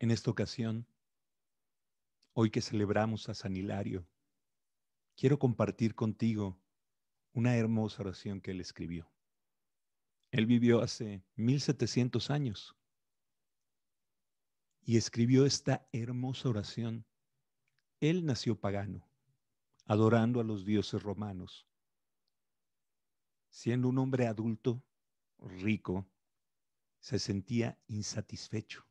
En esta ocasión, hoy que celebramos a San Hilario, quiero compartir contigo una hermosa oración que él escribió. Él vivió hace 1700 años y escribió esta hermosa oración. Él nació pagano, adorando a los dioses romanos. Siendo un hombre adulto, rico, se sentía insatisfecho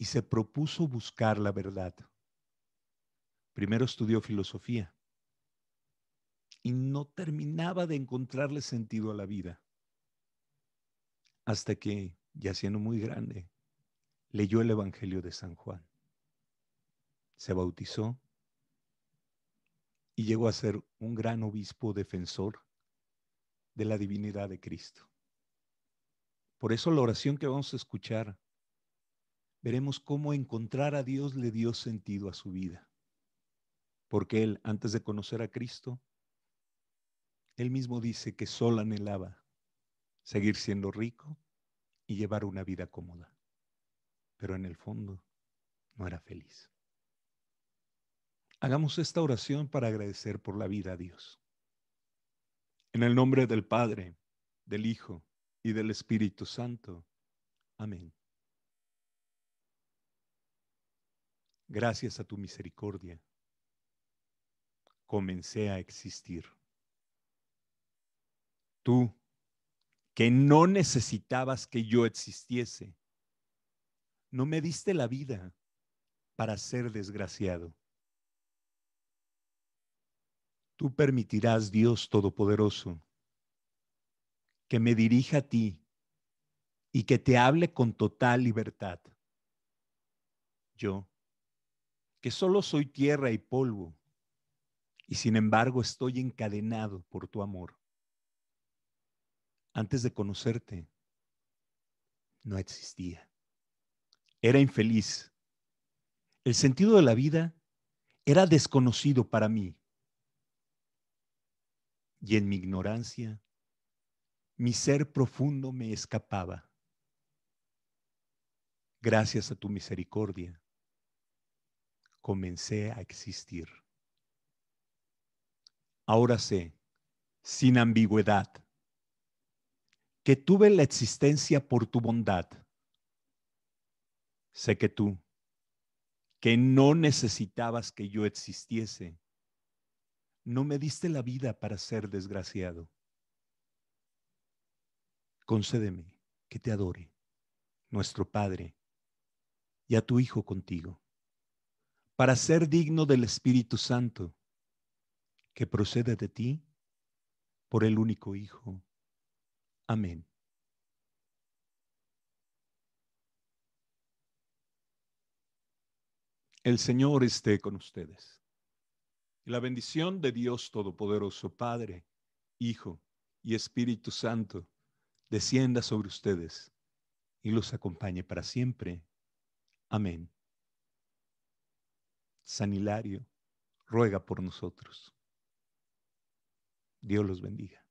y se propuso buscar la verdad. Primero estudió filosofía y no terminaba de encontrarle sentido a la vida, hasta que, ya siendo muy grande, leyó el Evangelio de San Juan. Se bautizó y llegó a ser un gran obispo defensor de la divinidad de Cristo. Por eso la oración que vamos a escuchar, veremos cómo encontrar a Dios le dio sentido a su vida. Porque él, antes de conocer a Cristo, él mismo dice que solo anhelaba seguir siendo rico y llevar una vida cómoda. Pero en el fondo no era feliz. Hagamos esta oración para agradecer por la vida a Dios. En el nombre del Padre, del Hijo y del Espíritu Santo. Amén. Gracias a tu misericordia, comencé a existir. Tú, que no necesitabas que yo existiese, no me diste la vida para ser desgraciado. Tú permitirás, Dios Todopoderoso, que me dirija a ti y que te hable con total libertad. Yo, que solo soy tierra y polvo, y sin embargo estoy encadenado por tu amor. Antes de conocerte, no existía. Era infeliz. El sentido de la vida era desconocido para mí. Y en mi ignorancia, mi ser profundo me escapaba. Gracias a tu misericordia, comencé a existir. Ahora sé, sin ambigüedad, que tuve la existencia por tu bondad. Sé que tú, que no necesitabas que yo existiese, no me diste la vida para ser desgraciado. Concédeme que te adore, nuestro Padre, y a tu Hijo contigo, para ser digno del Espíritu Santo, que procede de ti por el único Hijo. Amén. El Señor esté con ustedes. La bendición de Dios Todopoderoso, Padre, Hijo y Espíritu Santo, descienda sobre ustedes y los acompañe para siempre. Amén. San Hilario ruega por nosotros. Dios los bendiga.